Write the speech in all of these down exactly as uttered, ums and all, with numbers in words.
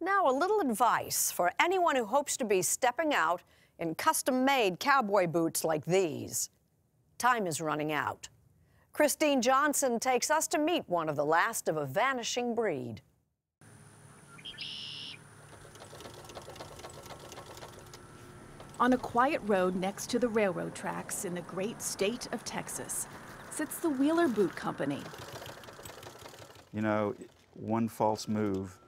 Now, a little advice for anyone who hopes to be stepping out in custom-made cowboy boots like these. Time is running out. Christine Johnson takes us to meet one of the last of a vanishing breed. On a quiet road next to the railroad tracks in the great state of Texas sits the Wheeler Boot Company. You know, one false move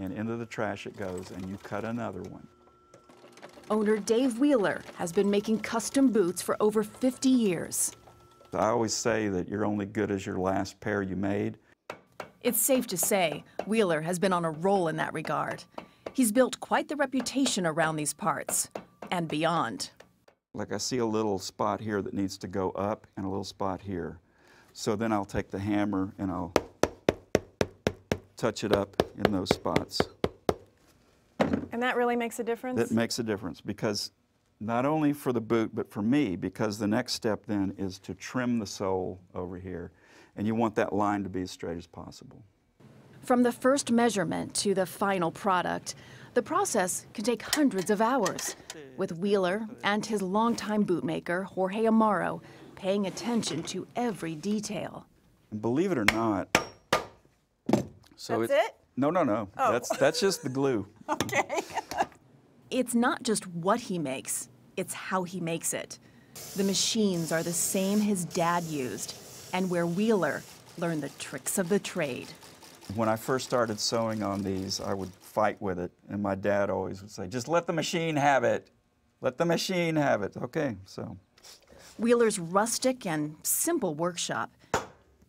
and into the trash it goes, and you cut another one. Owner Dave Wheeler has been making custom boots for over fifty years. I always say that you're only good as your last pair you made. It's safe to say Wheeler has been on a roll in that regard. He's built quite the reputation around these parts. And beyond. Like, I see a little spot here that needs to go up and a little spot here. So then I'll take the hammer and I'll touch it up in those spots. And that really makes a difference? That makes a difference, because not only for the boot, but for me, because the next step then is to trim the sole over here, and you want that line to be as straight as possible. From the first measurement to the final product, the process can take hundreds of hours, with Wheeler and his longtime bootmaker, Jorge Amaro, paying attention to every detail. Believe it or not. So that's it? it? No, no, no. Oh. That's, that's just the glue. Okay. It's not just what he makes, it's how he makes it. The machines are the same his dad used, and where Wheeler learned the tricks of the trade. When I first started sewing on these, I would fight with it, and my dad always would say, just let the machine have it. Let the machine have it. Okay, so. Wheeler's rustic and simple workshop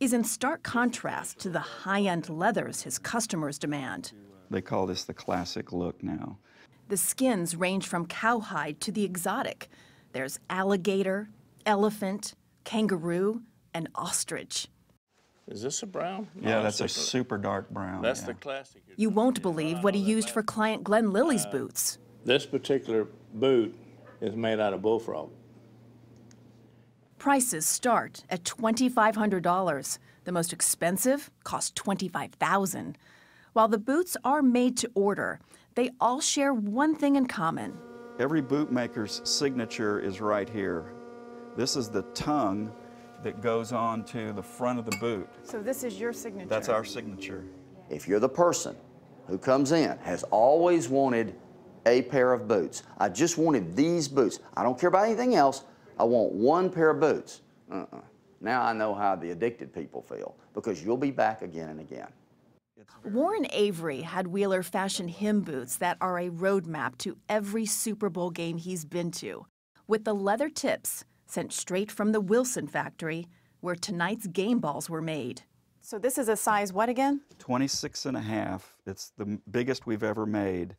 is in stark contrast to the high-end leathers his customers demand. They call this the classic look now. The skins range from cowhide to the exotic. There's alligator, elephant, kangaroo, and ostrich. Is this a brown? No, yeah, that's, that's a, a super dark brown. That's yeah. the classic. You won't believe what he used for client Glenn Lilly's uh, boots. This particular boot is made out of bullfrog. Prices start at twenty-five hundred dollars. The most expensive cost twenty-five thousand dollars. While the boots are made to order, they all share one thing in common. Every bootmaker's signature is right here. This is the tongue that goes on to the front of the boot. So this is your signature? That's our signature. If you're the person who comes in, has always wanted a pair of boots, I just wanted these boots, I don't care about anything else, I want one pair of boots. Uh-uh. Now I know how the addicted people feel, because you'll be back again and again. Warren Avery had Wheeler fashion him boots that are a roadmap to every Super Bowl game he's been to, with the leather tips sent straight from the Wilson factory, where tonight's game balls were made. So this is a size what again? twenty-six and a half. It's the biggest we've ever made.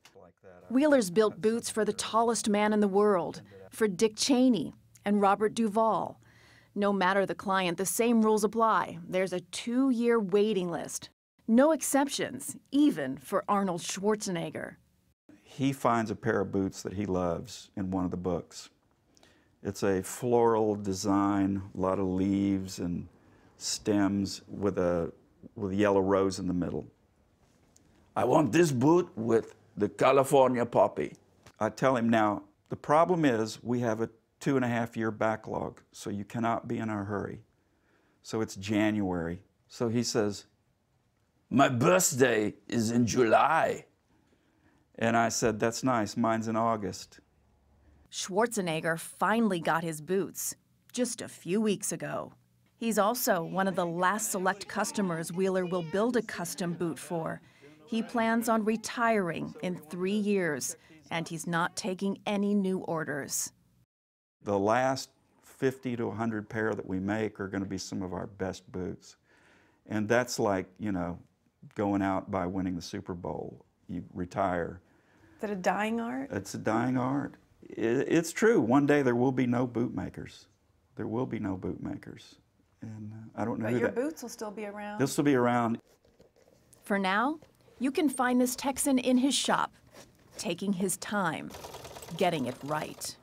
Wheeler's built boots for the tallest man in the world, for Dick Cheney and Robert Duval. No matter the client, the same rules apply. There's a two-year waiting list. No exceptions, even for Arnold Schwarzenegger. He finds a pair of boots that he loves in one of the books. It's a floral design, a lot of leaves and stems with a, with a yellow rose in the middle. I want this boot with the California poppy. I tell him now, the problem is we have a two and a half year backlog, so you cannot be in a hurry. So it's January. So he says, my birthday is in July. And I said, that's nice, mine's in August. Schwarzenegger finally got his boots just a few weeks ago. He's also one of the last select customers Wheeler will build a custom boot for. He plans on retiring in three years, and he's not taking any new orders. The last fifty to a hundred pair that we make are going to be some of our best boots. And that's like, you know, going out by winning the Super Bowl. You retire. Is that a dying art? It's a dying art. It's true. One day there will be no bootmakers. There will be no bootmakers. And I don't know but who your that... boots will still be around? They'll still be around. For now, you can find this Texan in his shop, taking his time, getting it right.